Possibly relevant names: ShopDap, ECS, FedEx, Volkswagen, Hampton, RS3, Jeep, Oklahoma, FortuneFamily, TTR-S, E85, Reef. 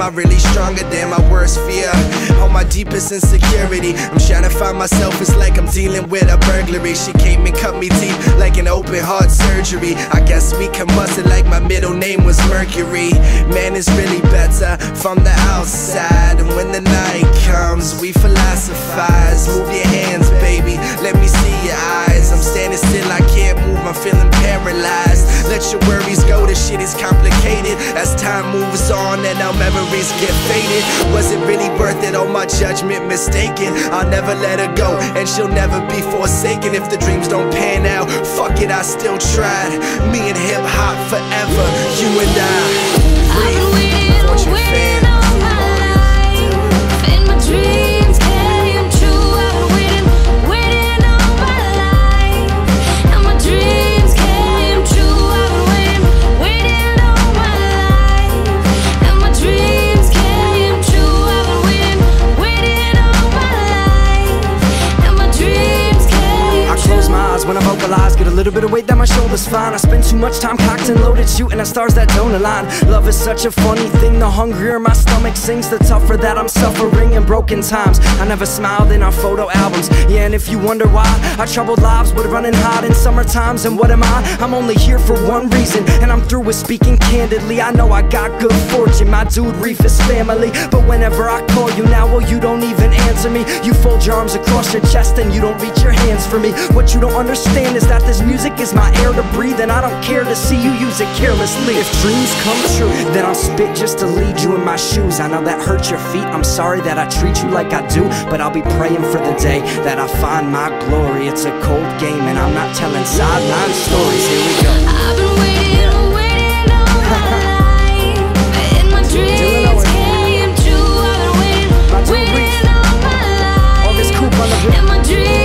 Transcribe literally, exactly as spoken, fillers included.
am I really stronger than my worst fear? On my deepest insecurity, I'm trying to find myself. It's like I'm dealing with a burglary. She came and cut me deep like an open heart surgery. I guess we combusted like my middle name was Mercury. Man, it's really better from the outside. And when the night comes, we philosophize. Move your hands, baby, let me see your eyes. I'm standing still, I can't move, I'm feeling paralyzed. Let your worries go, this shit is complicated. As time moves on and our memories get faded, was it really worth it or my judgment mistaken? I'll never let her go and she'll never be forsaken. If the dreams don't pan out, fuck it, I still tried. Me and hip-hop forever, you and I. Reef, Fortune fan. When I vocalize, get a little bit of weight down my shoulders, fine. I spend too much time cocked and loaded, shooting at stars that don't align. Love is such a funny thing, the hungrier my stomach sings, the tougher that I'm suffering in broken times. I never smiled in our photo albums, yeah, and if you wonder why, our troubled lives would run and hide in summer times. And what am I? I'm only here for one reason, and I'm through with speaking candidly. I know I got good fortune, my dude Reef is family. But whenever I call you now, well, you don't even answer me. You fold your arms across your chest and you don't reach your hands for me. What you don't understand is that this music is my air to breathe, and I don't care to see you use it carelessly. If dreams come true, then I'll spit just to lead you in my shoes. I know that hurts your feet, I'm sorry that I treat you like I do, but I'll be praying for the day that I find my glory. It's a cold game and I'm not telling sideline stories. Here we go. I've been waiting, waiting all my life, and my dreams came true. I've been waiting, waiting all my life, and my dreams